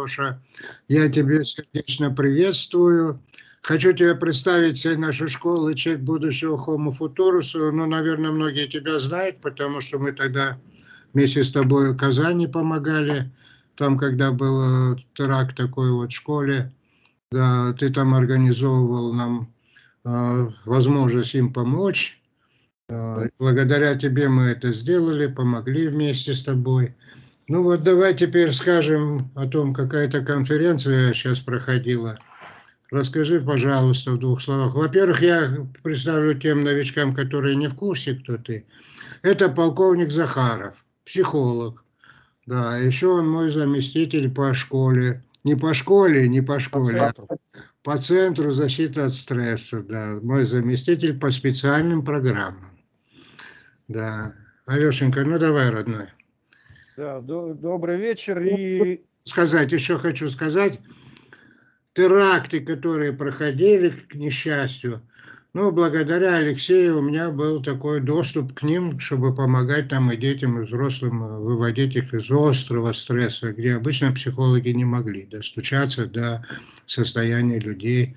Алеша, я тебя сердечно приветствую. Хочу тебя представить всей нашей школы «Человек будущего Homo Futurus». Ну, наверное, многие тебя знают, потому что мы тогда вместе с тобой в Казани помогали. Там, когда был теракт такой вот в школе, да, ты там организовывал нам возможность им помочь. Благодаря тебе мы это сделали, помогли вместе с тобой. Ну вот давай теперь скажем о том, какая-то конференция сейчас проходила. Расскажи, пожалуйста, в двух словах. Во-первых, я представлю тем новичкам, которые не в курсе, кто ты. Это полковник Захаров, психолог. Да, еще он мой заместитель по школе. По центру защиты от стресса. Да, мой заместитель по специальным программам. Да. Алешенька, ну давай, родной. Да, добрый вечер. И... Еще хочу сказать. Теракты, которые проходили, к несчастью, ну, благодаря Алексею у меня был такой доступ к ним, чтобы помогать там и детям, и взрослым выводить их из острого стресса, где обычно психологи не могли достучаться до состояния людей.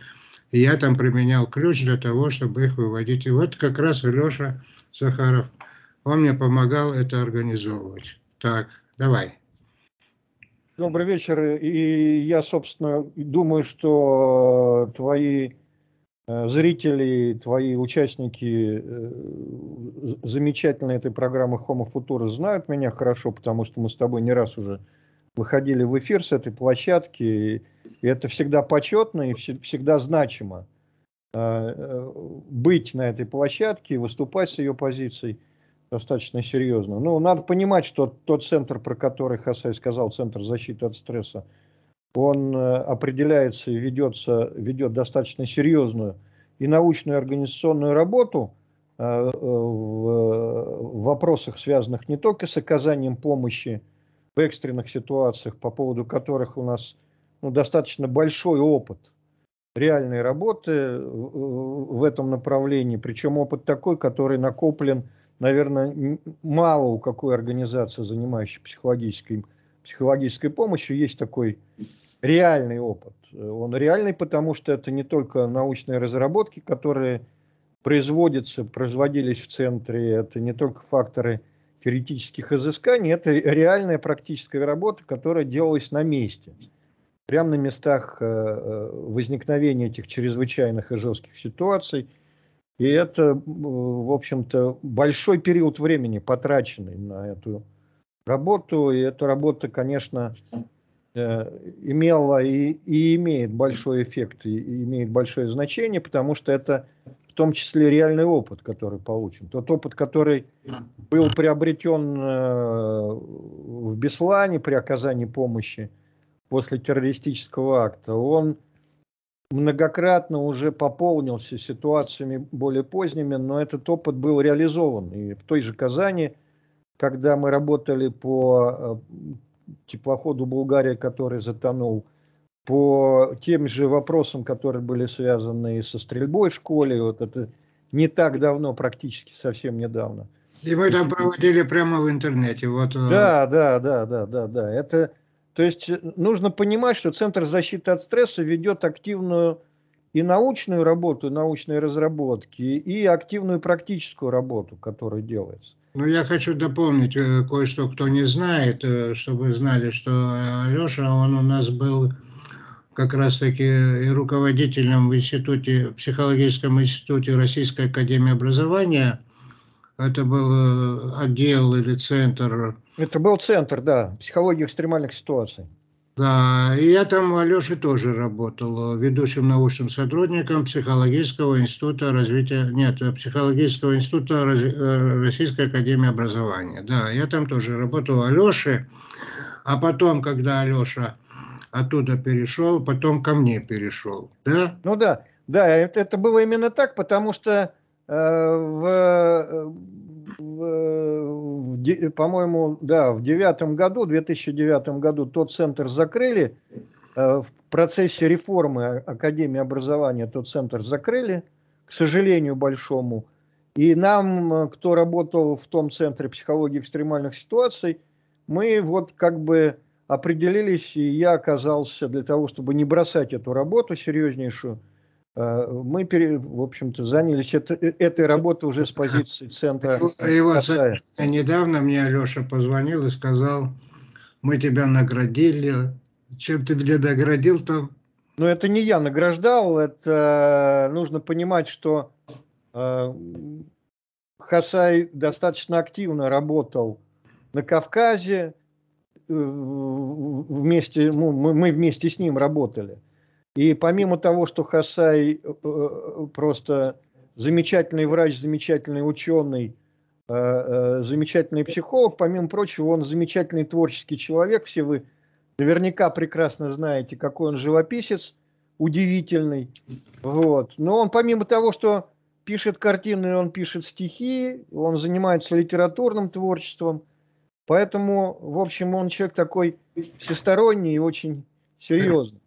И я там применял ключ для того, чтобы их выводить. И вот как раз Алеша Захаров, он мне помогал это организовывать. Так, давай. Добрый вечер. И я, собственно, думаю, что твои зрители, твои участники замечательной этой программы Homo Futura знают меня хорошо, потому что мы с тобой не раз уже выходили в эфир с этой площадки. И это всегда почетно и всегда значимо быть на этой площадке и выступать с ее позицией. Достаточно серьезно. Ну, надо понимать, что тот центр, про который Хасай сказал, Центр защиты от стресса, он определяется и ведет достаточно серьезную и научную, и организационную работу в вопросах, связанных не только с оказанием помощи в экстренных ситуациях, по поводу которых у нас достаточно большой опыт реальной работы в этом направлении, причем опыт такой, который накоплен, наверное, мало у какой организации, занимающей психологической помощью, есть такой реальный опыт. Он реальный, потому что это не только научные разработки, которые производились в центре, это не только факторы теоретических изысканий, это реальная практическая работа, которая делалась на месте. Прямо на местах возникновения этих чрезвычайных и жестких ситуаций. И это, в общем-то, большой период времени, потраченный на эту работу. И эта работа, конечно, имела и имеет большой эффект, и имеет большое значение, потому что это в том числе реальный опыт, который получен. Тот опыт, который был приобретен в Беслане при оказании помощи после террористического акта, он многократно уже пополнился ситуациями более поздними, но этот опыт был реализован. И в той же Казани, когда мы работали по теплоходу «Булгария», который затонул, по тем же вопросам, которые были связаны и со стрельбой в школе, вот это не так давно, практически совсем недавно. И мы там проводили прямо в интернете. Вот. Да. То есть нужно понимать, что Центр защиты от стресса ведет активную и научную работу, и научные разработки, и активную практическую работу, которая делается. Ну, я хочу дополнить кое-что, кто не знает, чтобы знали, что Алеша, он у нас был как раз-таки и руководителем в институте, в психологическом институте Российской Академии Образования. Это был отдел или центр. Это был центр, да, психологии экстремальных ситуаций. Да, и я там у Алеши тоже работал ведущим научным сотрудником Психологического института Российской Академии Образования. Да, я там тоже работал у Алеши, а потом, когда Алеша оттуда перешел, потом ко мне перешел, да? Ну да, это было именно так, потому что по-моему, да, в 2009 году тот центр закрыли. В процессе реформы Академии образования тот центр закрыли, к сожалению, большому. И нам, кто работал в том центре психологии экстремальных ситуаций, мы вот как бы определились, и я оказался, для того, чтобы не бросать эту работу серьезнейшую, мы, в общем-то, занялись этой работой уже с позиции центра. Его недавно мне Алеша позвонил и сказал: мы тебя наградили. Чем ты меня наградил-то? Ну, это не я награждал, это нужно понимать, что Хасай достаточно активно работал на Кавказе, вместе, мы вместе с ним работали. И помимо того, что Хасай просто замечательный врач, замечательный ученый, замечательный психолог, помимо прочего, он замечательный творческий человек. Все вы наверняка прекрасно знаете, какой он живописец, удивительный. Вот. Но он помимо того, что пишет картины, он пишет стихи, он занимается литературным творчеством. Поэтому, в общем, он человек такой всесторонний и очень серьезный.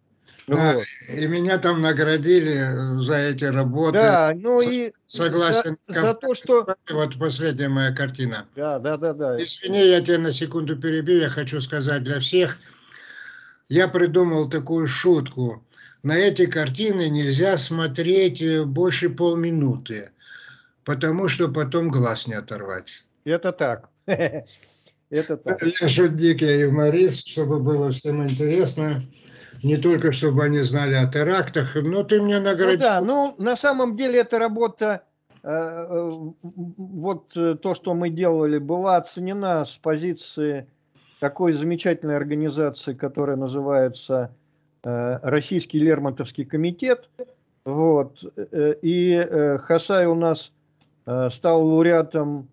Да, вот. И меня там наградили за эти работы. Да, ну и согласен за то, что... Вот последняя моя картина. Да. Извини, я тебя на секунду перебью. Я хочу сказать для всех. Я придумал такую шутку. На эти картины нельзя смотреть больше полминуты, потому что потом глаз не оторвать. Это так. Это так. Я шутник, я юморист, чтобы было всем интересно. Не только чтобы они знали о терактах, но ты меня наградил. Ну да, ну на самом деле эта работа, вот то, что мы делали, была оценена с позиции такой замечательной организации, которая называется Российский Лермонтовский комитет. Вот. И Хасай у нас стал лауреатом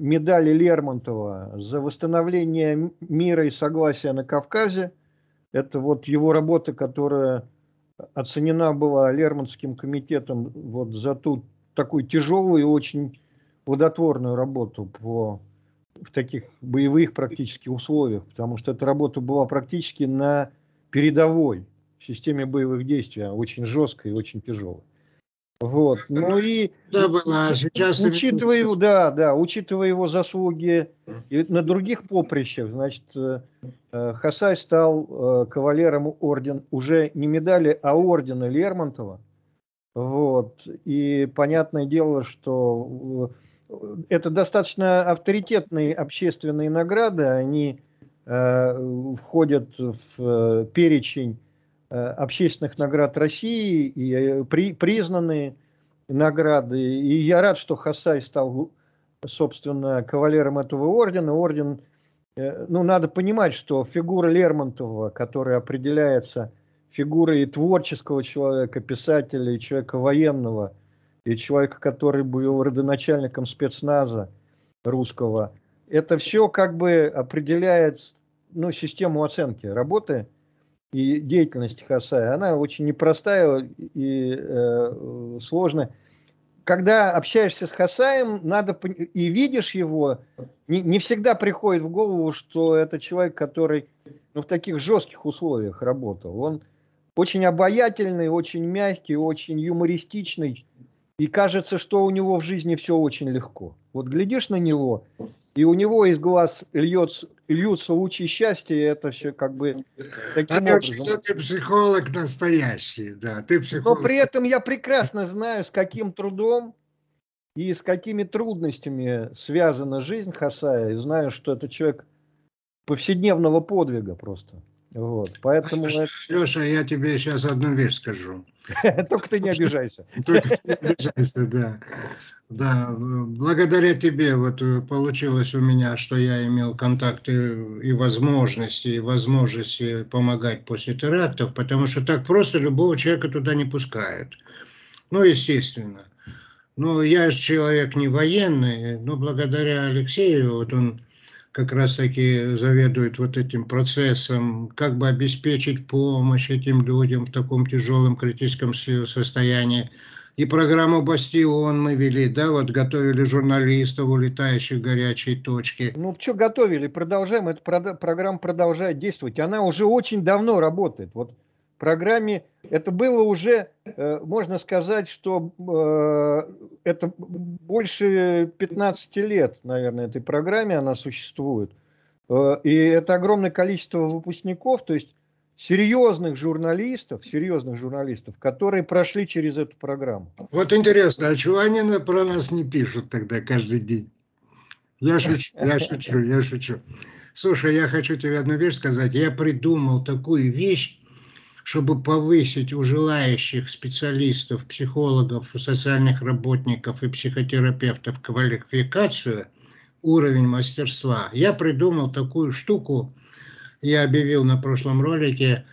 медали Лермонтова за восстановление мира и согласия на Кавказе. Это вот его работа, которая оценена была Лермонтовским комитетом вот за ту такую тяжелую и очень плодотворную работу в таких боевых практически условиях, потому что эта работа была практически на передовой в системе боевых действий, очень жесткой и очень тяжелой. Вот. Ну и да, учитывая его заслуги и на других поприщах, значит, Хасай стал кавалером уже не медали, а ордена Лермонтова. Вот. И понятное дело, что это достаточно авторитетные общественные награды, они входят в перечень общественных наград России и признанные награды. И я рад, что Хасай стал, собственно, кавалером этого ордена. Орден, ну, надо понимать, что фигура Лермонтова, которая определяется фигурой творческого человека, писателя, и человека военного, и человека, который был родоначальником спецназа русского, это все как бы определяет, ну, систему оценки работы и деятельность Хасая. Она очень непростая и сложная. Когда общаешься с Хасаем, надо и видишь его, не всегда приходит в голову, что это человек, который, ну, в таких жестких условиях работал. Он очень обаятельный, очень мягкий, очень юмористичный. И кажется, что у него в жизни все очень легко. Вот глядишь на него, и у него из глаз льются лучи счастья, и это все как бы таким образом. Что ты психолог настоящий, да, ты психолог. Но при этом я прекрасно знаю, с каким трудом и с какими трудностями связана жизнь Хасая, и знаю, что это человек повседневного подвига просто. Вот, поэтому... Леша, я тебе сейчас одну вещь скажу. Только ты не обижайся. Только ты не обижайся, да. Да, благодаря тебе вот получилось у меня, что я имел контакты и возможности помогать после терактов, потому что так просто любого человека туда не пускают. Ну, естественно. Ну, я же человек не военный, но благодаря Алексею, вот он как раз-таки заведует вот этим процессом, как бы обеспечить помощь этим людям в таком тяжелом критическом состоянии. И программу «Бастион» мы вели, да, вот готовили журналистов, улетающих в горячие точки. Ну, что готовили, продолжаем, эта программа продолжает действовать. Она уже очень давно работает. Вот в программе, это было уже, можно сказать, что это больше 15 лет, наверное, этой программе она существует. И это огромное количество выпускников, то есть серьезных журналистов, которые прошли через эту программу. Вот интересно, а чего они про нас не пишут тогда каждый день? Я шучу. Слушай, я хочу тебе одну вещь сказать. Я придумал такую вещь, чтобы повысить у желающих специалистов, психологов, социальных работников и психотерапевтов квалификацию, уровень мастерства. Я придумал такую штуку, я объявил на прошлом ролике,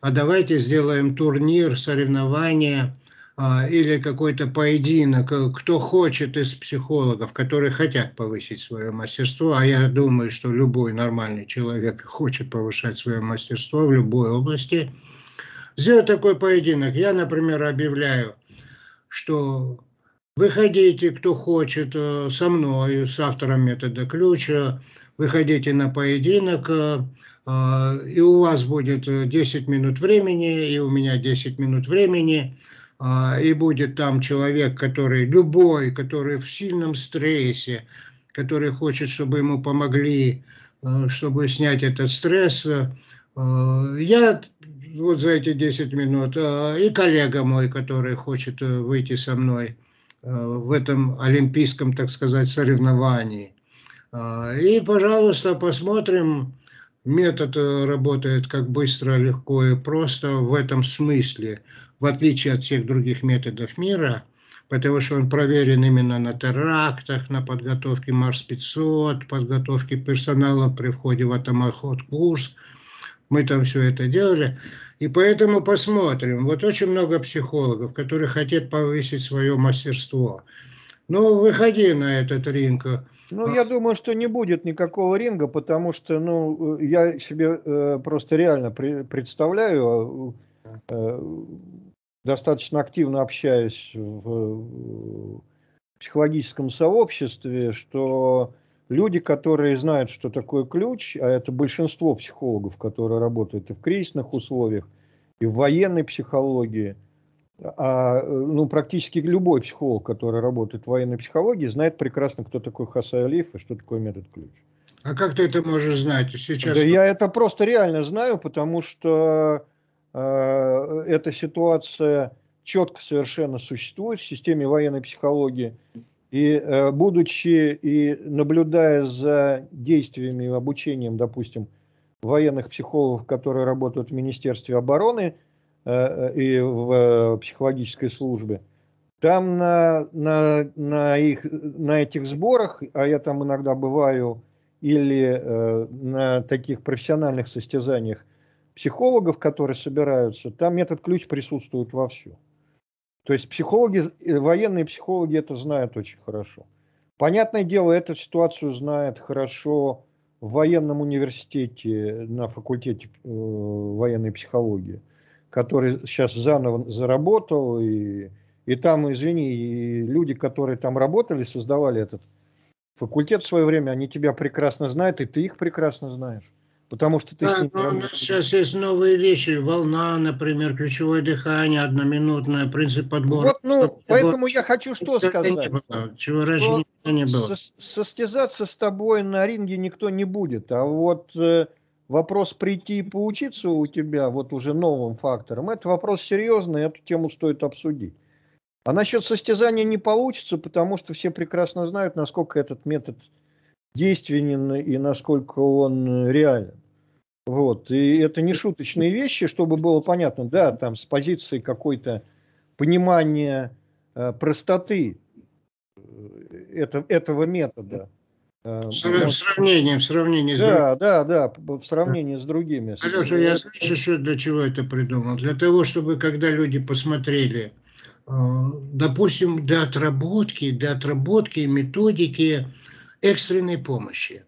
а давайте сделаем турнир, соревнования или какой-то поединок, кто хочет из психологов, которые хотят повысить свое мастерство, а я думаю, что любой нормальный человек хочет повышать свое мастерство в любой области, сделать такой поединок. Я, например, объявляю, что выходите, кто хочет, со мной, с автором метода ключа, выходите на поединок, и у вас будет 10 минут времени, и у меня 10 минут времени, и будет там человек, который в сильном стрессе, который хочет, чтобы ему помогли, чтобы снять этот стресс. Я вот за эти 10 минут, и коллега мой, который хочет выйти со мной в этом олимпийском, так сказать, соревновании. И, пожалуйста, посмотрим. Метод работает как быстро, легко и просто в этом смысле, в отличие от всех других методов мира, потому что он проверен именно на терактах, на подготовке Марс-500, подготовке персонала при входе в атомоход-курс. Мы там все это делали. И поэтому посмотрим. Вот очень много психологов, которые хотят повысить свое мастерство. Ну, выходи на этот ринг. Ну, я думаю, что не будет никакого ринга, потому что, ну, я себе просто реально представляю, достаточно активно общаюсь в психологическом сообществе, что люди, которые знают, что такое ключ, а это большинство психологов, которые работают и в кризисных условиях, и в военной психологии, ну, практически любой психолог, который работает в военной психологии, знает прекрасно, кто такой Хасай Алиев и что такое метод ключ. А как ты это можешь знать сейчас? Да, я это просто реально знаю, потому что эта ситуация четко совершенно существует в системе военной психологии. И будучи и наблюдая за действиями и обучением, допустим, военных психологов, которые работают в Министерстве обороны и в психологической службе, там на этих сборах, а я там иногда бываю, или на таких профессиональных состязаниях психологов, которые собираются, там метод ключ присутствует вовсю. То есть психологи, военные психологи это знают очень хорошо. Понятное дело, эту ситуацию знает хорошо в военном университете, на факультете военной психологии, который сейчас заново заработал. И там, извини, и люди, которые там работали, создавали этот факультет в свое время, они тебя прекрасно знают, и ты их прекрасно знаешь. Потому что ты... Да, но у нас сейчас есть новые вещи, волна, например, ключевое дыхание, одноминутное, принцип подбора. Вот, ну, поэтому я хочу что сказать. Чего раньше не было. Состязаться с тобой на ринге никто не будет, а вот вопрос прийти и поучиться у тебя вот уже новым фактором, это вопрос серьезный, эту тему стоит обсудить. А насчет состязания не получится, потому что все прекрасно знают, насколько этот метод действенен и насколько он реален. Вот. И это не шуточные вещи, чтобы было понятно, да, там с позиции какой-то понимания простоты этого метода. В сравнении с другими. Да, в сравнении с другими. Алеша, я слышу, что для чего это придумал. Для того, чтобы когда люди посмотрели, допустим, до отработки методики экстренной помощи.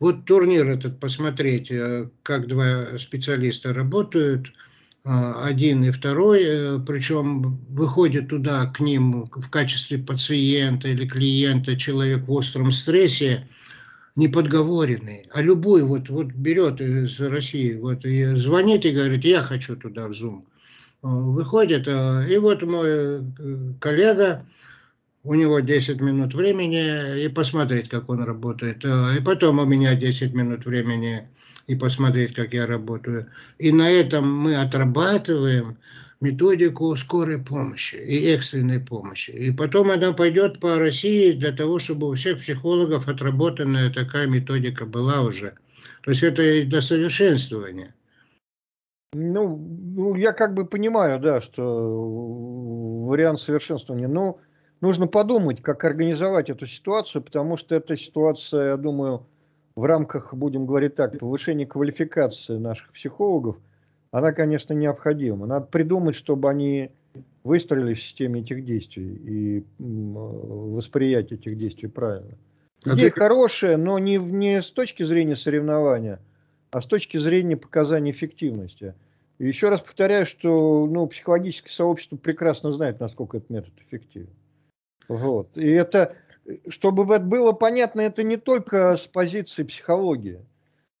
Вот турнир этот, посмотреть, как два специалиста работают, один и второй, причем выходит туда к ним в качестве пациента или клиента человек в остром стрессе, неподговоренный, а любой вот берет из России, вот и звонит и говорит, я хочу туда в Zoom. Выходит, и вот мой коллега, у него 10 минут времени и посмотреть, как он работает. И потом у меня 10 минут времени и посмотреть, как я работаю. И на этом мы отрабатываем методику скорой помощи и экстренной помощи. И потом она пойдет по России для того, чтобы у всех психологов отработанная такая методика была уже. То есть это и для совершенствования. Ну, я как бы понимаю, да, что вариант совершенствования. Но нужно подумать, как организовать эту ситуацию, потому что эта ситуация, я думаю, в рамках, будем говорить так, повышения квалификации наших психологов, она, конечно, необходима. Надо придумать, чтобы они выстроили в системе этих действий и восприятие этих действий правильно. Идея хорошая, но не с точки зрения соревнования, а с точки зрения показания эффективности. И еще раз повторяю, что психологическое сообщество прекрасно знает, насколько этот метод эффективен. Вот. И это, чтобы это было понятно, это не только с позиции психологии.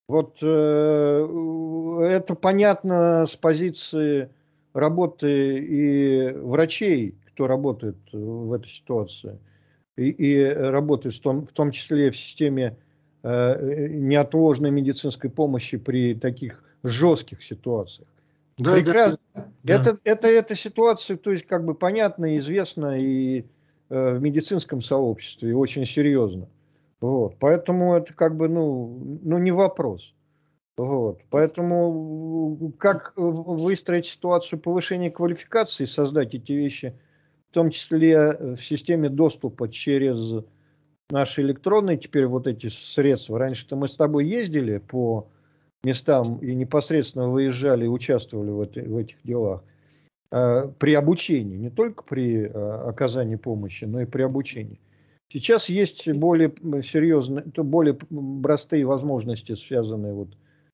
Вот это понятно с позиции работы и врачей, кто работает в этой ситуации, и работает в том числе в системе неотложной медицинской помощи при таких жестких ситуациях. Да, прекрасно. Да. Это ситуация, то есть как бы понятна, известна и в медицинском сообществе, и очень серьезно. Вот, поэтому это как бы, не вопрос. Вот, поэтому как выстроить ситуацию повышения квалификации, создать эти вещи, в том числе в системе доступа через наши электронные теперь вот эти средства. Раньше-то мы с тобой ездили по местам и непосредственно выезжали и участвовали в этих делах при обучении, не только при оказании помощи, но и при обучении. Сейчас есть более серьезные, более простые возможности, связанные вот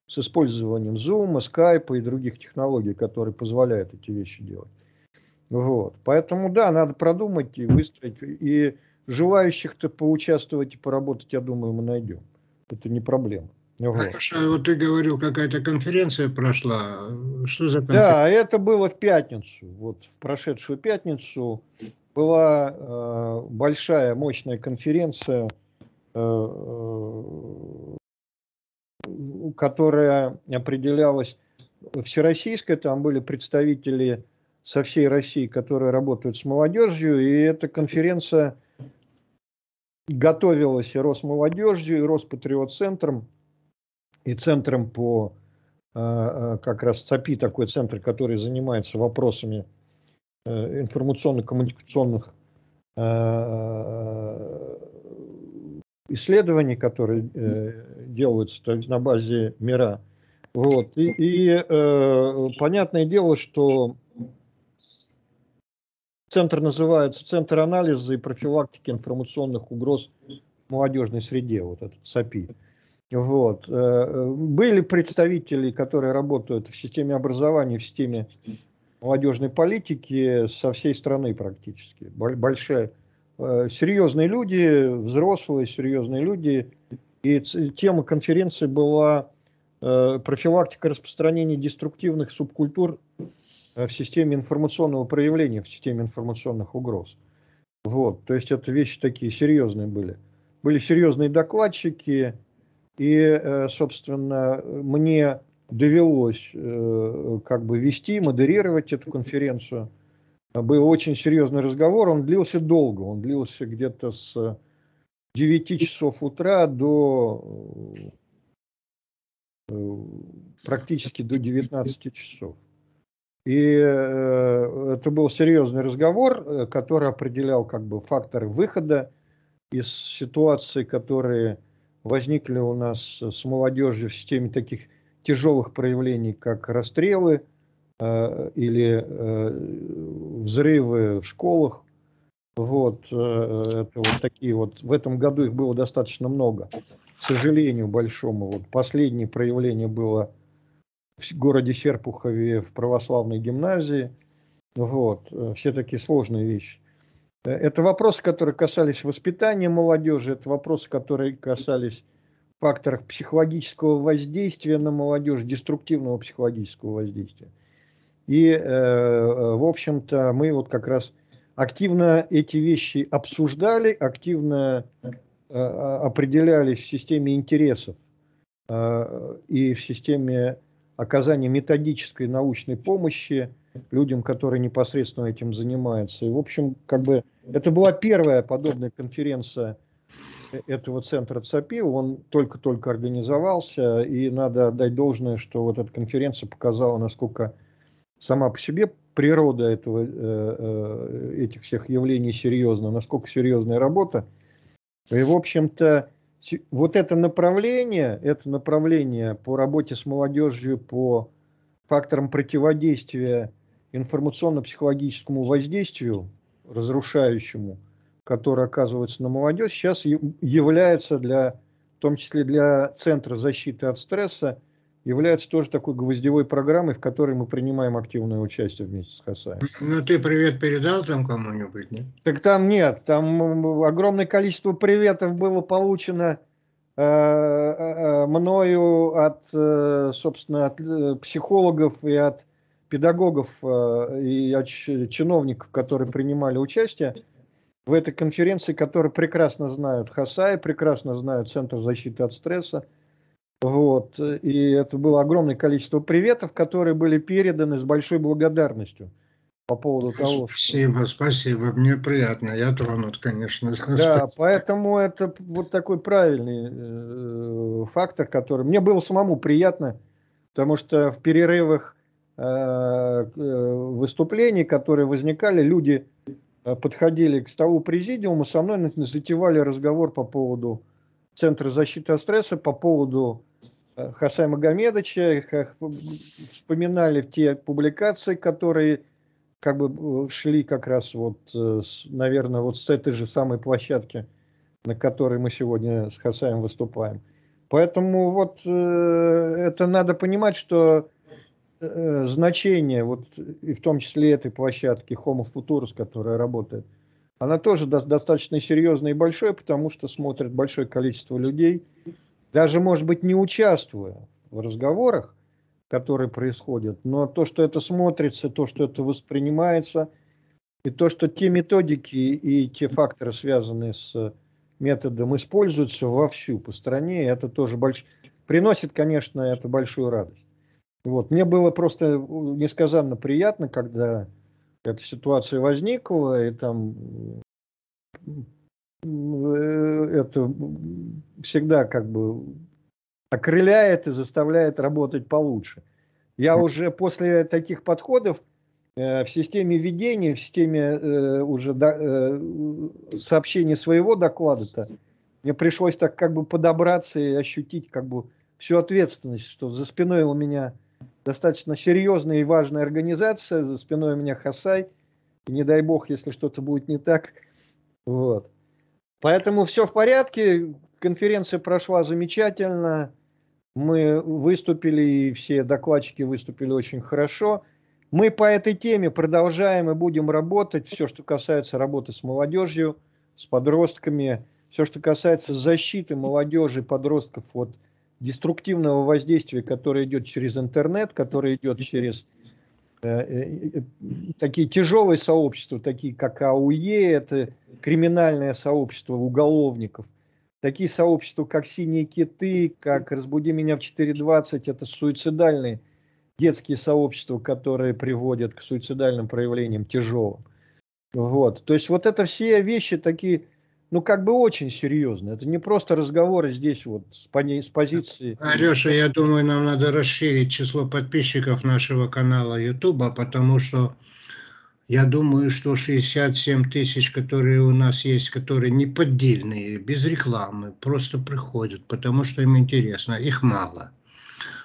с использованием Zoom, Skype и других технологий, которые позволяют эти вещи делать. Вот. Поэтому, да, надо продумать и выстроить. И желающих-то поучаствовать и поработать, я думаю, мы найдем. Это не проблема. Алеша, вот ты говорил, какая-то конференция прошла. Что за конференция? Да, это было в пятницу. Вот в прошедшую пятницу была большая, мощная конференция, которая определялась всероссийской. Там были представители со всей России, которые работают с молодежью. И эта конференция готовилась и Росмолодежью, и Роспатриот-центром, и центром по как раз ЦАПИ, такой центр, который занимается вопросами информационно-коммуникационных исследований, которые делаются на базе МИРа. Вот. И понятное дело, что центр называется Центр анализа и профилактики информационных угроз в молодежной среде, вот этот ЦАПИ. Вот. Были представители, которые работают в системе образования, в системе молодежной политики со всей страны практически. Большая, серьезные люди, взрослые, серьезные люди. И тема конференции была профилактика распространения деструктивных субкультур в системе информационного проявления, в системе информационных угроз. Вот. То есть это вещи такие серьезные были. Были серьезные докладчики. И, собственно, мне довелось как бы вести, модерировать эту конференцию. Был очень серьезный разговор, он длился долго. Он длился где-то с 9 часов утра до практически до 19 часов. И это был серьезный разговор, который определял как бы факторы выхода из ситуации, которые возникли у нас с молодежью в системе таких тяжелых проявлений, как расстрелы или взрывы в школах. Вот, это вот такие вот. В этом году их было достаточно много. К сожалению, большому. Вот последнее проявление было в городе Серпухове в православной гимназии. Вот, все такие сложные вещи. Это вопросы, которые касались воспитания молодежи, это вопросы, которые касались факторов психологического воздействия на молодежь, деструктивного психологического воздействия. И, в общем-то, мы вот как раз Активно эти вещи обсуждали, активно определялись в системе интересов и в системе оказания методической научной помощи людям, которые непосредственно этим занимаются. И, в общем, как бы это была первая подобная конференция этого центра ЦАПИ. Он только-только организовался, и надо отдать должное, что вот эта конференция показала, насколько сама по себе природа этих всех явлений серьезна, насколько серьезная работа. И, в общем-то, вот это направление по работе с молодежью, по факторам противодействия информационно-психологическому воздействию, разрушающему, которое оказывается на молодежь, сейчас является, в том числе для Центра защиты от стресса, является тоже такой гвоздевой программой, в которой мы принимаем активное участие вместе с Хасаем. Ну, ты привет передал там кому-нибудь, нет? Так там нет. Там огромное количество приветов было получено мною от психологов и от педагогов и от чиновников, которые принимали участие в этой конференции, которые прекрасно знают Хасая, прекрасно знают Центр защиты от стресса. Вот. И это было огромное количество приветов, которые были переданы с большой благодарностью по поводу того. Спасибо, мне приятно, я тронут, конечно. Да, поэтому это вот такой правильный фактор, который... Мне было самому приятно, потому что в перерывах выступлений, которые возникали, люди подходили к столу президиума, со мной затевали разговор по поводу Центра защиты от стресса, по поводу Хасая Магомедовича, вспоминали те публикации, которые как бы шли как раз вот, наверное, вот с этой же самой площадки, на которой мы сегодня с Хасаем выступаем. Поэтому вот это надо понимать, что значение вот и в том числе этой площадки Homo Futurus, которая работает, она тоже достаточно серьезная и большая, потому что смотрит большое количество людей, даже, может быть, не участвуя в разговорах, которые происходят, но то, что это смотрится, то, что это воспринимается, и то, что те методики и те факторы, связанные с методом, используются вовсю по стране, это тоже приносит, конечно, это большую радость. Вот. Мне было просто несказанно приятно, когда эта ситуация возникла, и там это всегда как бы окрыляет и заставляет работать получше. Я уже после таких подходов в системе ведения, в системе уже сообщения своего доклада-то, мне пришлось так как бы подобраться и ощутить как бы всю ответственность, что за спиной у меня достаточно серьезная и важная организация, за спиной у меня Хасай, и не дай бог, если что-то будет не так. Вот. Поэтому все в порядке, конференция прошла замечательно, мы выступили, и все докладчики выступили очень хорошо. Мы по этой теме продолжаем и будем работать, все, что касается работы с молодежью, с подростками, все, что касается защиты молодежи и подростков от деструктивного воздействия, которое идет через интернет, которое идет через такие тяжелые сообщества, такие как АУЕ, это криминальное сообщество уголовников, такие сообщества, как «Синие киты», как «Разбуди меня в 4.20», это суицидальные детские сообщества, которые приводят к суицидальным проявлениям тяжелым. Вот. То есть вот это все вещи такие... Ну, как бы очень серьезно. Это не просто разговоры здесь вот с позиции... Алеша, я думаю, нам надо расширить число подписчиков нашего канала Ютуба, потому что я думаю, что 67 тысяч, которые у нас есть, которые не поддельные, без рекламы, просто приходят, потому что им интересно. Их мало.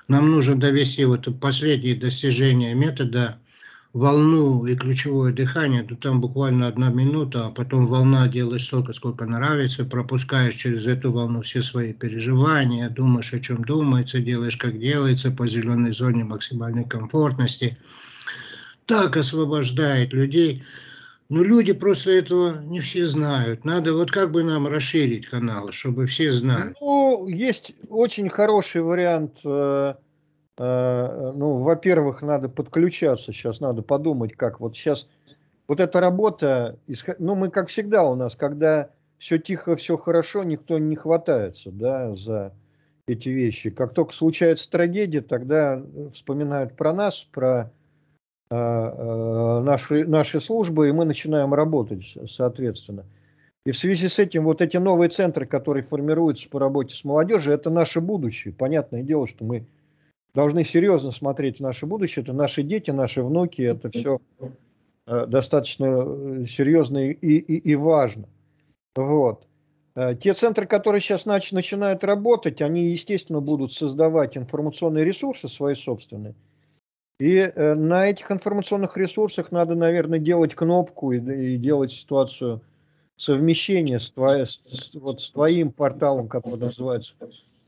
Нам нужно довести вот последние достижения метода волну и ключевое дыхание, то там буквально 1 минута, а потом волна, делаешь столько, сколько нравится, пропускаешь через эту волну все свои переживания, думаешь, о чем думается, делаешь, как делается, по зеленой зоне максимальной комфортности. Так освобождает людей. Но люди просто этого не все знают. Надо вот как бы нам расширить канал, чтобы все знали. Ну, есть очень хороший вариант. Ну, во-первых, надо подключаться, сейчас надо подумать, как вот сейчас Вот эта работа, ну мы как всегда у нас, когда все тихо, все хорошо, никто не хватается, да, за эти вещи. Как только случается трагедия, тогда вспоминают про нас, про наши службы, и мы начинаем работать, соответственно. И в связи с этим вот эти новые центры, которые формируются по работе с молодежью, это наше будущее. Понятное дело, что мы должны серьезно смотреть в наше будущее. Это наши дети, наши внуки, это все достаточно серьезно и важно. Вот. Те центры, которые сейчас начинают работать, они, естественно, будут создавать информационные ресурсы свои собственные. И на этих информационных ресурсах надо, наверное, делать кнопку и делать ситуацию совмещения с твоим порталом, который называется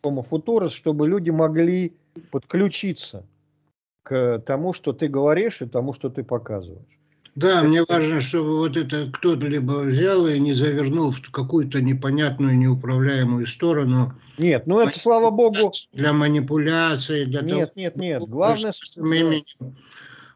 Homo Futurus, чтобы люди могли подключиться к тому, что ты говоришь, и тому, что ты показываешь. Да, мне важно, чтобы вот это кто-то либо взял и не завернул в какую-то непонятную, неуправляемую сторону. Нет, ну это, слава богу... Для манипуляции, для того... Нет. Главное...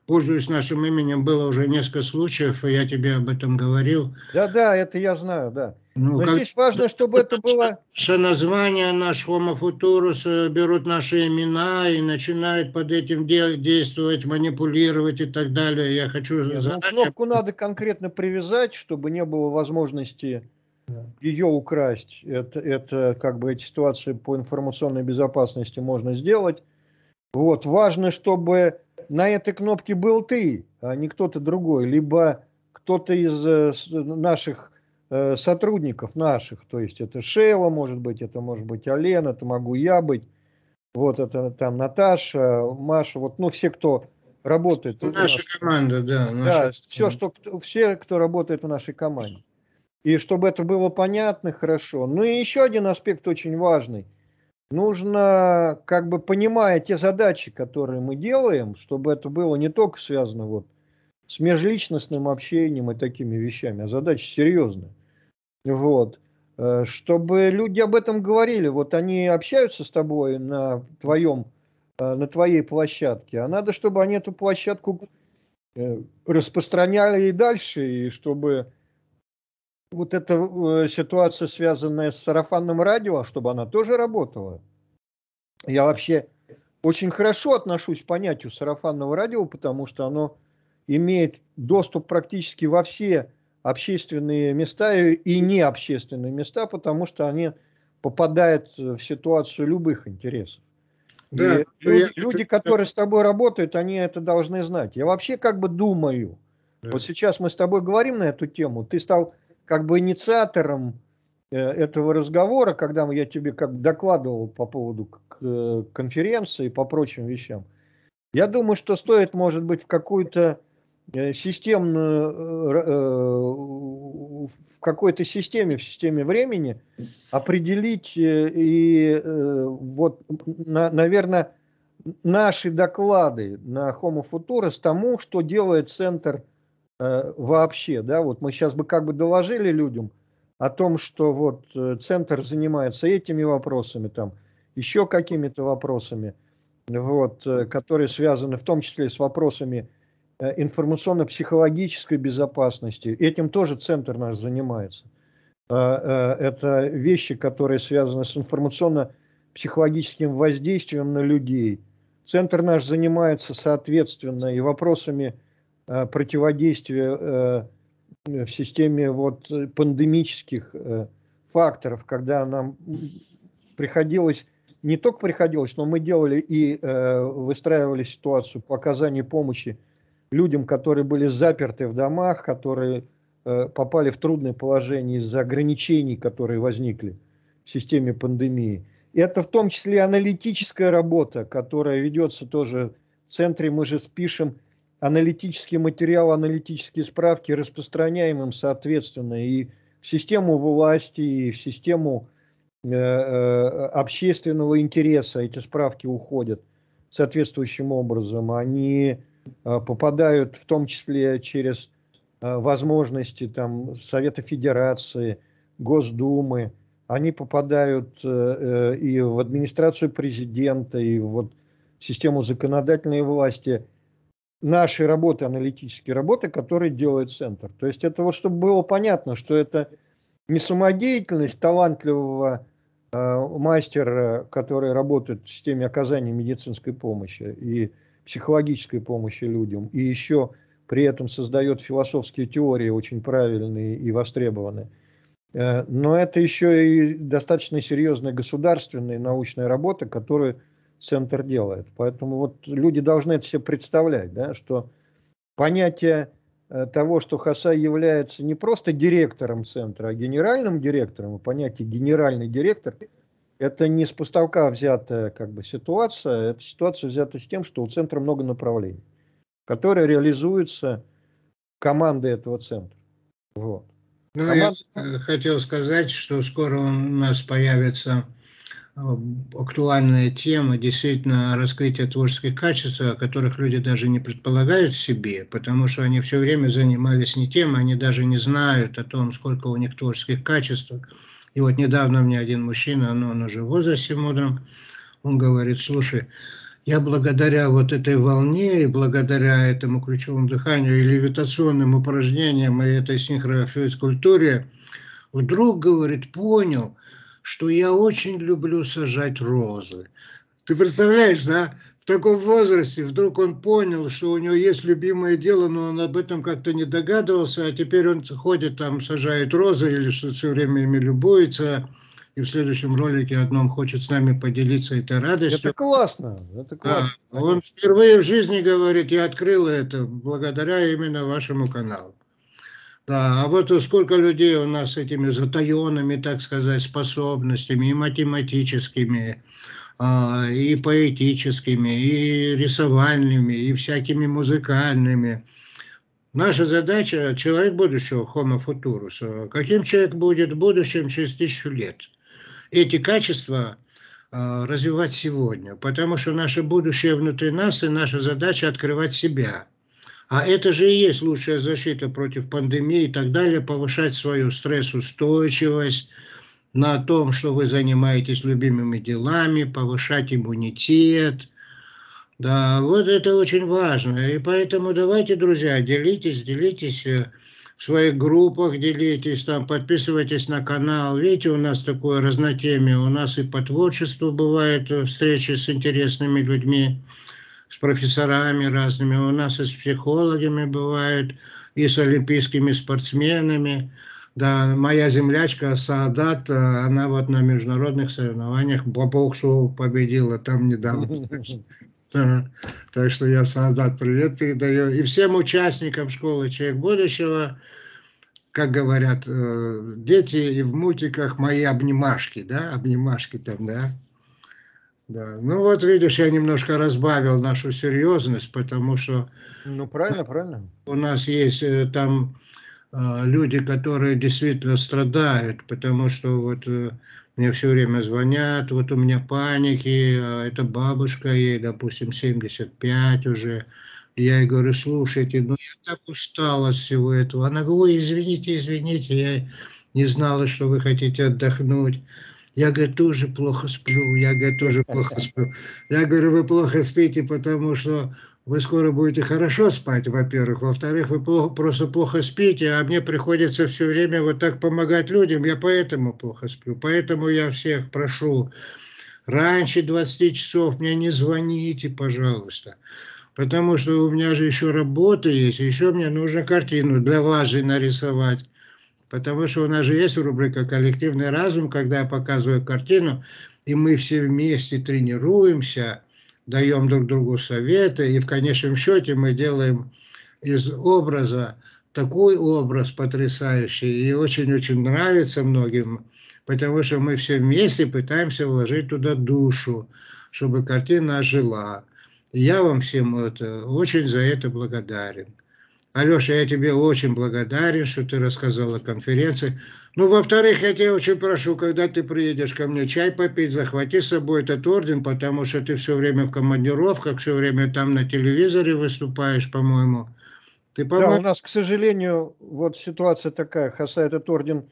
Пользуясь нашим именем, было уже несколько случаев, и я тебе об этом говорил. Да, это я знаю, да. Ну, но здесь важно, чтобы это было... Наше название, наш Homo Futurus, берут наши имена и начинают под этим действовать, манипулировать и так далее. Я хочу... Кнопку надо конкретно привязать, чтобы не было возможности ее украсть. Это как бы эти ситуации по информационной безопасности можно сделать. Вот, важно, чтобы... На этой кнопке был ты, а не кто-то другой, либо кто-то из наших сотрудников, наших, то есть это Шейла, может быть Алена, это могу я быть, вот это там Наташа, Маша, вот, ну все, кто работает. Наша команда, да. Да, все, кто работает в нашей команде. И чтобы это было понятно, хорошо. Ну и еще один аспект очень важный. Нужно, как бы понимая те задачи, которые мы делаем, чтобы это было не только связано вот с межличностным общением и такими вещами, а задачи серьезные. Вот. Чтобы люди об этом говорили. Вот они общаются с тобой на твоей площадке, а надо, чтобы они эту площадку распространяли и дальше, и чтобы... Вот эта ситуация, связанная с сарафанным радио, чтобы она тоже работала. Я вообще очень хорошо отношусь к понятию сарафанного радио, потому что оно имеет доступ практически во все общественные места и необщественные места, потому что они попадают в ситуацию любых интересов. Да, люди, которые с тобой работают, они это должны знать. Я вообще как бы думаю, вот сейчас мы с тобой говорим на эту тему, ты стал... как бы инициатором этого разговора, когда я тебе как докладывал по поводу конференции и по прочим вещам, я думаю, что стоит, может быть, в какую-то системную, в какой-то системе, в системе времени определить и вот, наверное, наши доклады на Homo Futurus тому, что делает центр вообще, да, вот мы сейчас бы как бы доложили людям о том, что вот центр занимается этими вопросами, там, еще какими-то вопросами, вот, которые связаны в том числе с вопросами информационно-психологической безопасности. Этим тоже центр наш занимается. Это вещи, которые связаны с информационно-психологическим воздействием на людей. Центр наш занимается, соответственно, и вопросами противодействия в системе вот пандемических факторов, когда нам приходилось, не только приходилось, но мы делали и выстраивали ситуацию по оказанию помощи людям, которые были заперты в домах, которые попали в трудное положение из-за ограничений, которые возникли в системе пандемии. И это в том числе аналитическая работа, которая ведется тоже в центре. Мы же пишем аналитический материал, аналитические справки, распространяем им, соответственно, и в систему власти, и в систему общественного интереса эти справки уходят соответствующим образом. Они попадают в том числе через возможности там, Совета Федерации, Госдумы. Они попадают и в администрацию президента, и вот в систему законодательной власти. нашей работы, аналитические работы, которые делает Центр. То есть это вот, чтобы было понятно, что это не самодеятельность талантливого мастера, который работает в системе оказания медицинской помощи и психологической помощи людям, и еще при этом создает философские теории очень правильные и востребованные. Но это еще и достаточно серьезная государственная научная работа, которую Центр делает. Поэтому вот люди должны это себе представлять, да, что понятие того, что Хасай является не просто директором Центра, а генеральным директором, и понятие «генеральный директор» – это не с потолка взятая как бы ситуация, это ситуация взята с тем, что у Центра много направлений, которые реализуются командой этого Центра. Вот. Ну, я хотел сказать, что скоро у нас появится актуальная тема, действительно, раскрытие творческих качеств, о которых люди даже не предполагают в себе, потому что они все время занимались не тем, они даже не знают о том, сколько у них творческих качеств. И вот недавно мне один мужчина, но он уже в возрасте мудром, он говорит: слушай, я благодаря вот этой волне и благодаря этому ключевому дыханию и левитационным упражнениям и этой синхрофизкультуре вдруг, говорит, понял, что я очень люблю сажать розы. Ты представляешь, да? В таком возрасте вдруг он понял, что у него есть любимое дело, но он об этом как-то не догадывался, а теперь он ходит там, сажает розы или что все время ими любуется. И в следующем ролике одном хочет с нами поделиться этой радостью. Это классно да. Он впервые в жизни говорит: я открыл это благодаря именно вашему каналу. Да, а вот сколько людей у нас с этими затаенными, так сказать, способностями, и математическими, и поэтическими, и рисовальными, и всякими музыкальными. Наша задача — человек будущего, Homo Futurus. Каким человек будет в будущем через 1000 лет? Эти качества развивать сегодня, потому что наше будущее внутри нас, и наша задача — открывать себя. А это же и есть лучшая защита против пандемии и так далее, повышать свою стрессоустойчивость на том, что вы занимаетесь любимыми делами, повышать иммунитет. Да, вот это очень важно. И поэтому давайте, друзья, делитесь в своих группах, делитесь, там, подписывайтесь на канал. Видите, у нас такое разнотемие, у нас и по творчеству бывают встречи с интересными людьми, с профессорами разными, у нас и с психологами бывают, и с олимпийскими спортсменами. Да, моя землячка Саадат, она вот на международных соревнованиях по боксу победила там недавно. Так что я Саадат привет передаю. И всем участникам школы «Человек будущего», как говорят дети и в мультиках, мои обнимашки, да, обнимашки там, да. Да. Ну вот видишь, я немножко разбавил нашу серьезность, потому что правильно. У нас есть там люди, которые действительно страдают, потому что вот мне все время звонят, вот у меня паники, а это бабушка, ей, допустим, 75 уже. Я ей говорю: слушайте, ну я так устала от всего этого. Она говорит: извините, я не знала, что вы хотите отдохнуть. Я, говорит, тоже плохо сплю. Я говорю: вы плохо спите, потому что вы скоро будете хорошо спать, во-первых. Во-вторых, вы просто плохо спите, а мне приходится все время вот так помогать людям. Я поэтому плохо сплю. Поэтому я всех прошу, раньше 20 часов мне не звоните, пожалуйста. Потому что у меня же еще работа есть, еще мне нужно картину для вас же нарисовать. Потому что у нас же есть рубрика «Коллективный разум», когда я показываю картину, и мы все вместе тренируемся, даем друг другу советы, и в конечном счете мы делаем из образа такой образ потрясающий, и очень-очень нравится многим, потому что мы все вместе пытаемся вложить туда душу, чтобы картина ожила. И я вам всем очень за это благодарен. Алеша, я тебе очень благодарен, что ты рассказал о конференции. Ну, во-вторых, я тебя очень прошу, когда ты приедешь ко мне чай попить, захвати с собой этот орден, потому что ты все время в командировках, все время там на телевизоре выступаешь, по-моему. Да, у нас, к сожалению, вот ситуация такая, Хасай, этот орден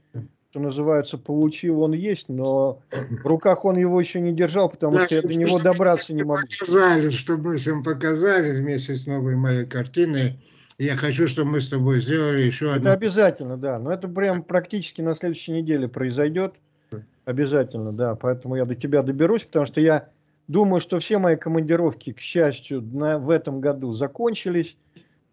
что называется, получил, он есть, но в руках он его еще не держал, потому что я до него добраться не могу. Чтобы всем показали вместе с новой моей картиной, я хочу, чтобы мы с тобой сделали еще одну. Это обязательно, да, но это прям практически на следующей неделе произойдет, обязательно, да, поэтому я до тебя доберусь, потому что я думаю, что все мои командировки, к счастью, в этом году закончились,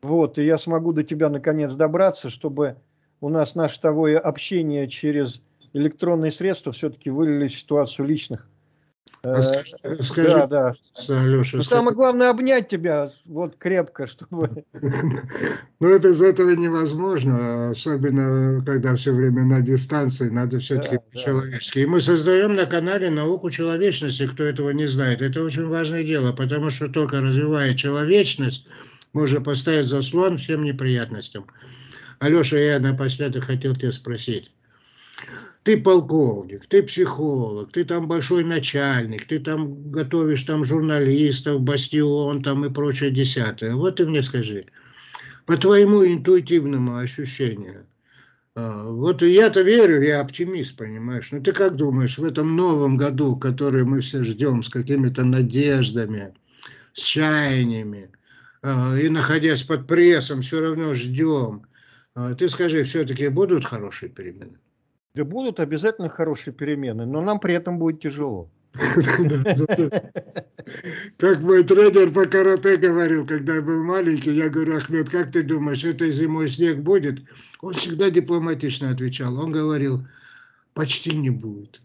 вот, и я смогу до тебя наконец добраться, чтобы у нас наше штабовое общение через электронные средства все-таки вылились в ситуацию личных. Скажи, да, да. Алеша, самое главное обнять тебя вот крепко, чтобы... Ну, это из этого невозможно, особенно когда все время на дистанции, надо все-таки по-человечески. И мы создаем на канале науку человечности, кто этого не знает. Это очень важное дело, потому что только развивая человечность, можно поставить заслон всем неприятностям. Алеша, я напоследок хотел тебя спросить. Ты полковник, ты психолог, ты там большой начальник, ты там готовишь там журналистов, Бастион там и прочее десятое. Вот ты мне скажи, по твоему интуитивному ощущению, вот я-то верю, я оптимист, понимаешь, но ты как думаешь, в этом новом году, который мы все ждем с какими-то надеждами, с чаяниями, и находясь под прессом, все равно ждем, ты скажи, все-таки будут хорошие перемены? Да будут обязательно хорошие перемены, но нам при этом будет тяжело. Как мой тренер по карате говорил, когда я был маленький, я говорю: Ахмет, как ты думаешь, этой зимой снег будет? Он всегда дипломатично отвечал. Он говорил: почти не будет.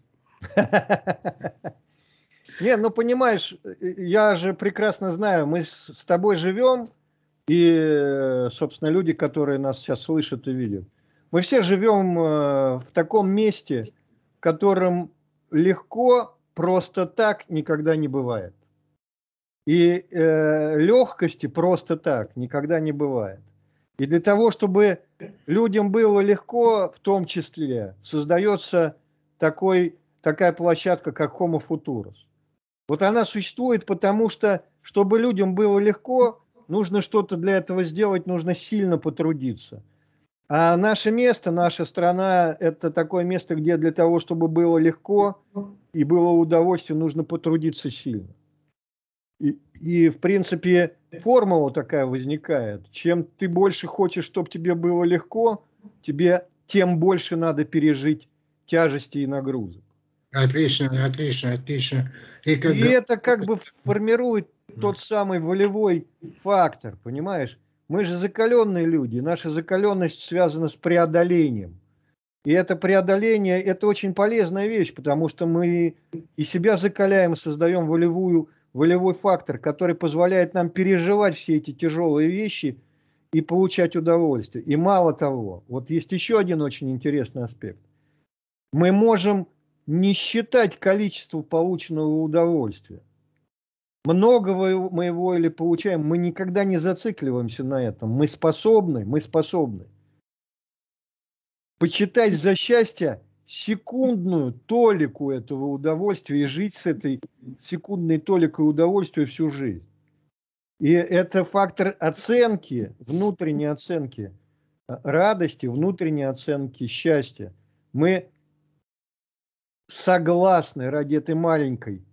Не, ну понимаешь, я же прекрасно знаю, мы с тобой живем, и, собственно, люди, которые нас сейчас слышат и видят, мы все живем в таком месте, в котором легко просто так никогда не бывает. И легкости просто так никогда не бывает. И для того, чтобы людям было легко, в том числе, создается такая площадка, как Homo Futurus. Вот она существует, потому что, чтобы людям было легко, нужно что-то для этого сделать, нужно сильно потрудиться. А наше место, наша страна, это такое место, где для того, чтобы было легко и было удовольствие, нужно потрудиться сильно. И в принципе, формула такая возникает. Чем ты больше хочешь, чтобы тебе было легко, тебе тем больше надо пережить тяжести и нагрузок. Отлично, отлично, отлично. И это как бы формирует тот самый волевой фактор, понимаешь? Мы же закаленные люди, наша закаленность связана с преодолением. И это преодоление – это очень полезная вещь, потому что мы и себя закаляем, создаем волевой фактор, который позволяет нам переживать все эти тяжелые вещи и получать удовольствие. И мало того, вот есть еще один очень интересный аспект. Мы можем не считать количество полученного удовольствия. Многого мы его или получаем, мы никогда не зацикливаемся на этом. Мы способны почитать за счастье секундную толику этого удовольствия и жить с этой секундной толикой удовольствия всю жизнь. И это фактор оценки, внутренней оценки радости, внутренней оценки счастья. Мы согласны ради этой маленькой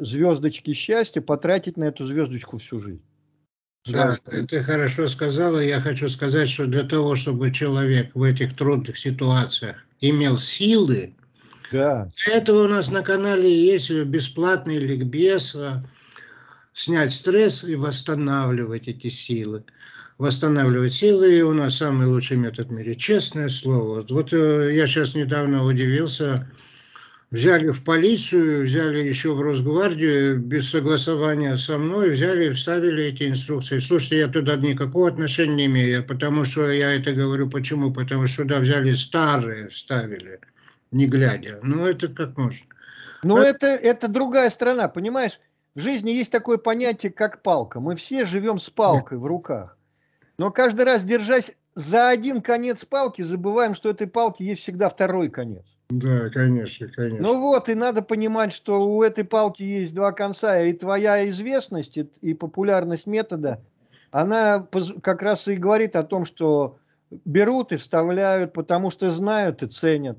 звездочки счастья потратить на эту звездочку всю жизнь. Да, ты хорошо сказала. Я хочу сказать, что для того, чтобы человек в этих трудных ситуациях имел силы, да. Для этого у нас на канале есть бесплатный ликбез «Снять стресс и восстанавливать эти силы». Восстанавливать силы, и у нас самый лучший метод в мире. Честное слово. Вот я сейчас недавно удивился. Взяли в полицию, взяли еще в Росгвардию, без согласования со мной, взяли и вставили эти инструкции. Слушайте, я туда никакого отношения не имею, потому что я это говорю. Почему? Потому что туда взяли старые, вставили, не глядя. Ну, это как можно. Но это другая страна, понимаешь? В жизни есть такое понятие, как палка. Мы все живем с палкой в руках. Но каждый раз, держась за один конец палки, забываем, что этой палки есть всегда второй конец. Да, конечно, конечно. Ну вот, и надо понимать, что у этой палки есть два конца, и твоя известность и популярность метода, она как раз и говорит о том, что берут и вставляют, потому что знают и ценят.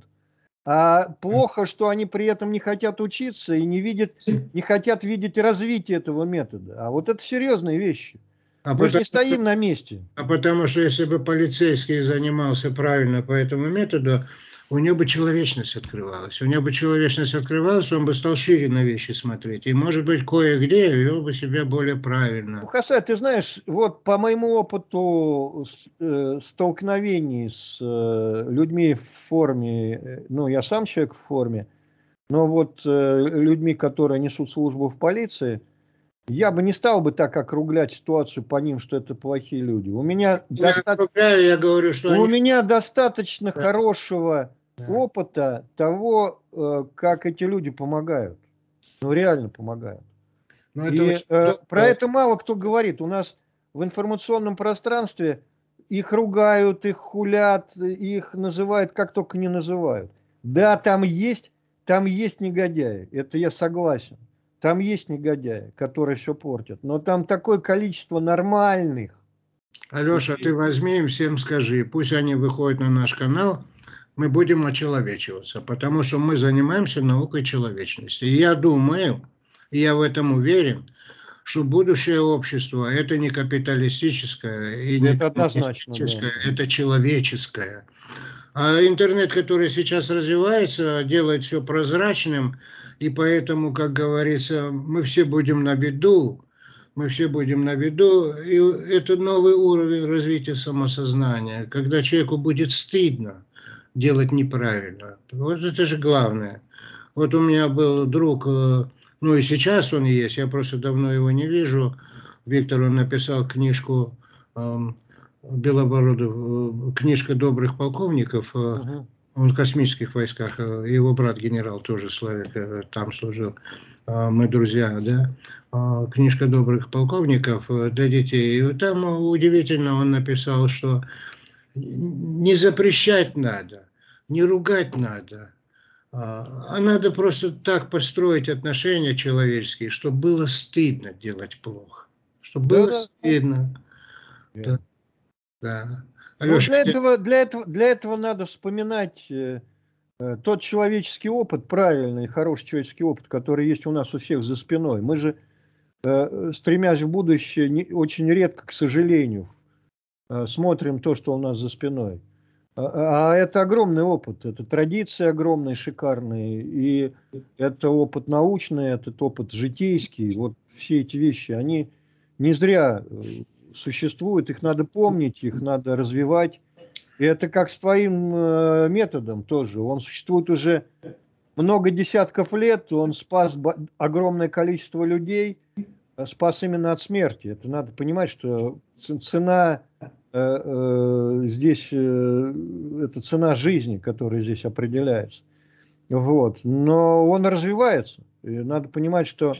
А плохо, что они при этом не хотят учиться и не хотят видеть развитие этого метода. А вот это серьезные вещи. Мы же не стоим на месте. А потому что если бы полицейский занимался правильно по этому методу, у него бы человечность открывалась. У него бы человечность открывалась, он бы стал шире на вещи смотреть. И, может быть, кое-где вел бы себя более правильно. Ну, Хасай, ты знаешь, вот по моему опыту столкновений с людьми в форме, ну, я сам человек в форме, но вот людьми, которые несут службу в полиции, я бы не стал бы так округлять ситуацию по ним, что это плохие люди. У меня, достаточно хорошего опыта того, как эти люди помогают. Ну, реально помогают. Но и про это мало кто говорит. У нас в информационном пространстве их ругают, их хулят, их называют, как только не называют. Да, там есть негодяи. Это я согласен. Там есть негодяи, которые все портят. Но там такое количество нормальных. Алеша, ты возьми им всем скажи. Пусть они выходят на наш канал. Мы будем очеловечиваться. Потому что мы занимаемся наукой человечности. И я думаю, и я в этом уверен, что будущее общество это не капиталистическое. И не коммунистическое, это человеческое. А интернет, который сейчас развивается, делает все прозрачным. И поэтому, как говорится, мы все будем на виду. Мы все будем на виду. И это новый уровень развития самосознания. Когда человеку будет стыдно делать неправильно. Вот это же главное. Вот у меня был друг, ну и сейчас он есть, я просто давно его не вижу. Виктор, он написал книжку Белобородов, книжка добрых полковников, он в космических войсках, его брат генерал тоже Славик, там служил, мы друзья, да, книжка добрых полковников для детей, и там удивительно он написал, что не запрещать надо, не ругать надо, а надо просто так построить отношения человеческие, чтобы было стыдно делать плохо, чтобы было стыдно. Да. Да. Алеша, для этого надо вспоминать тот человеческий опыт, правильный, хороший человеческий опыт, который есть у нас у всех за спиной. Мы же, стремясь в будущее, очень редко, к сожалению, смотрим то, что у нас за спиной. А это огромный опыт, это традиции огромные, шикарные, и это опыт научный, этот опыт житейский. Вот все эти вещи, они не зря существуют, их надо помнить, их надо развивать. И это как с твоим методом тоже. Он существует уже много десятков лет, он спас огромное количество людей, спас именно от смерти. Это надо понимать, что цена здесь, это цена жизни, которая здесь определяется. Вот. Но он развивается. И надо понимать, что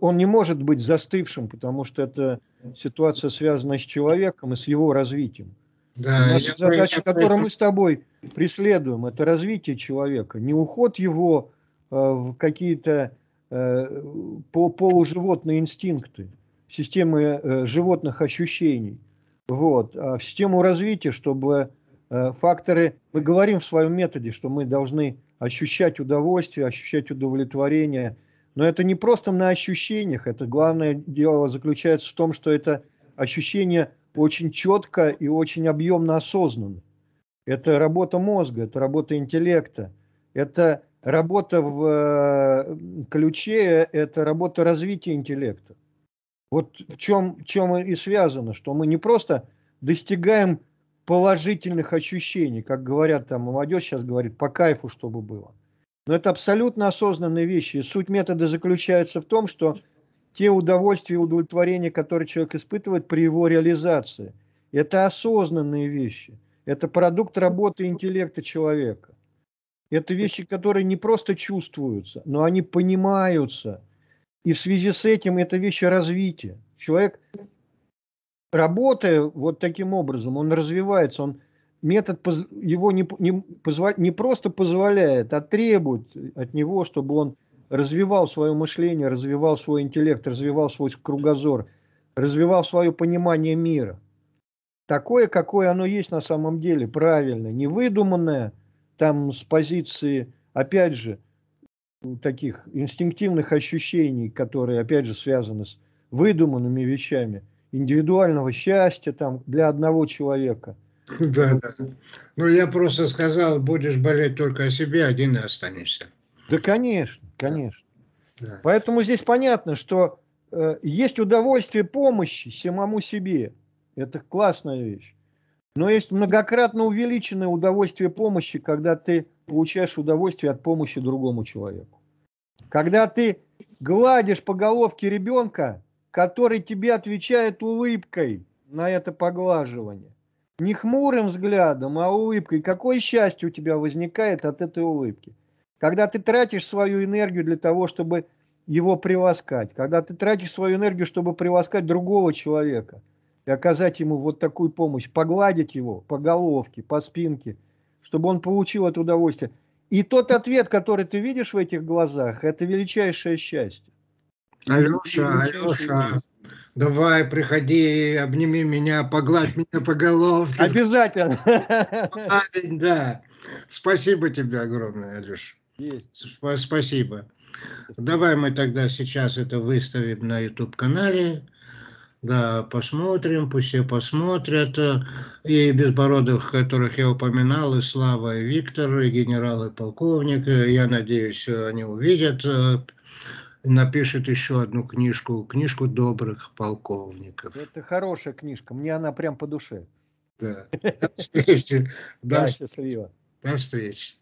он не может быть застывшим, потому что эта ситуация связана с человеком и с его развитием. Да, наша задача, которую мы с тобой преследуем, это развитие человека, не уход его в какие-то полуживотные инстинкты, системы животных ощущений, вот, а в систему развития, чтобы факторы... Мы говорим в своем методе, что мы должны ощущать удовольствие, ощущать удовлетворение. Но это не просто на ощущениях. Это главное дело заключается в том, что это ощущение очень четко и очень объемно осознанно. Это работа мозга, это работа интеллекта, это работа в ключе, это работа развития интеллекта. Вот в чем и связано, что мы не просто достигаем положительных ощущений, как говорят там, молодежь сейчас говорит, по кайфу, чтобы было. Но это абсолютно осознанные вещи. И суть метода заключается в том, что те удовольствия и удовлетворения, которые человек испытывает при его реализации, это осознанные вещи. Это продукт работы интеллекта человека. Это вещи, которые не просто чувствуются, но они понимаются. И в связи с этим это вещи развития. Человек... Работая вот таким образом, он развивается, он метод его не просто позволяет, а требует от него, чтобы он развивал свое мышление, развивал свой интеллект, развивал свой кругозор, развивал свое понимание мира. такое, какое оно есть на самом деле, правильно, не выдуманное, там с позиции, опять же, таких инстинктивных ощущений, которые, опять же, связаны с выдуманными вещами, индивидуального счастья там для одного человека. Да, да. Ну, я просто сказал, будешь болеть только о себе, один и останешься. Да, конечно, конечно. Да. Поэтому здесь понятно, что есть удовольствие помощи самому себе. Это классная вещь. Но есть многократно увеличенное удовольствие помощи, когда ты получаешь удовольствие от помощи другому человеку. Когда ты гладишь по головке ребенка, который тебе отвечает улыбкой на это поглаживание. Не хмурым взглядом, а улыбкой. Какое счастье у тебя возникает от этой улыбки. Когда ты тратишь свою энергию для того, чтобы его приласкать. Когда ты тратишь свою энергию, чтобы приласкать другого человека. И оказать ему вот такую помощь. Погладить его по головке, по спинке. Чтобы он получил это удовольствие. И тот ответ, который ты видишь в этих глазах, это величайшее счастье. Алеша, Алеша, давай, приходи, обними меня, погладь меня по головке. Обязательно. Да. Спасибо тебе огромное, Алеша. Спасибо. Давай мы тогда сейчас это выставим на YouTube-канале. Да, посмотрим, пусть все посмотрят. И Безбородов, которых я упоминал, и Слава, и Виктор, и генерал, и полковник. Я надеюсь, они увидят, напишут еще одну книжку, книжку добрых полковников. Это хорошая книжка, мне она прям по душе. Да. До встречи. До встречи.